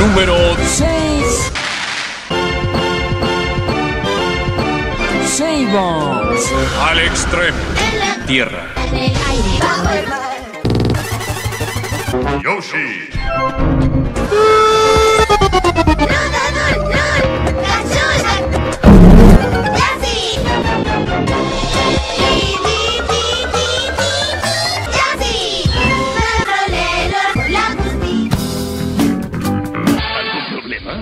número 6. Save Ums al Extremo. En la tierra. En el aire. Bajo el mar. Yoshi. No. ¡Cachorra! ¡Yassi! ¡Yassi! ¿Algún problema?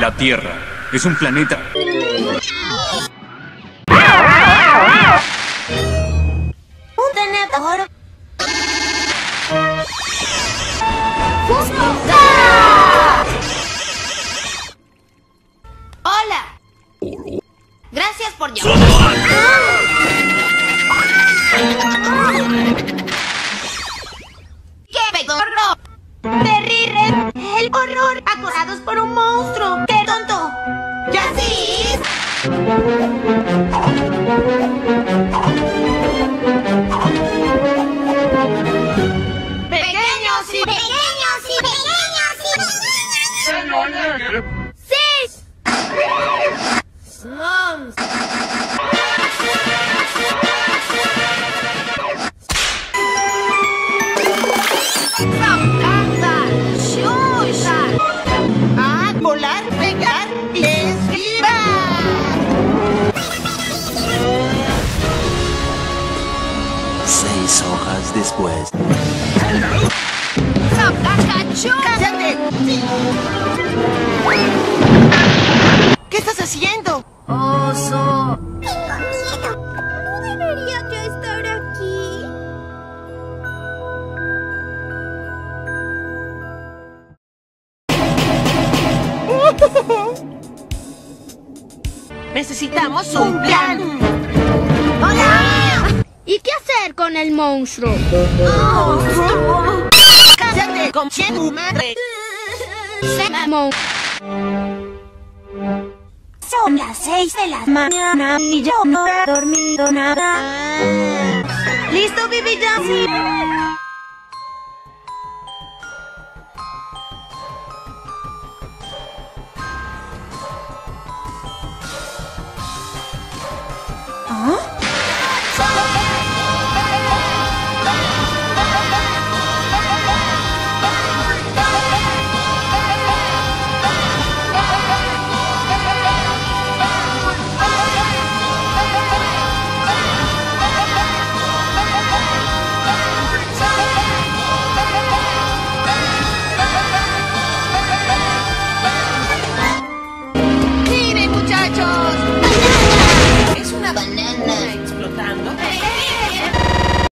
La Tierra es un planeta. Un tenedor. Hola. Gracias por llamar. ¡Qué horror! ¡Terrible! ¡El horror! ¡Acosados por un monstruo! ¡Qué tonto! ¡Ya sí! ¡Pequeños y pequeños! ¡Señor Negre! ¡Sí! ¡Slums! Volar, pegar y esquivar. 6 hojas después. ¡Cállate! ¿Qué estás haciendo? Oso. Tengo miedo. No debería yo estar aquí. Necesitamos un plan. ¡Hola! ¿Y qué hacer con el monstruo? ¡Cállate con tu madre! ¡Se mamó! Son las 6 de la mañana y yo no he dormido nada. ¿Listo, Bibi Yassi? ¡Solo